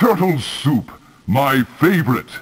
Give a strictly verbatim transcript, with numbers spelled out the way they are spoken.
turtle soup, my favorite.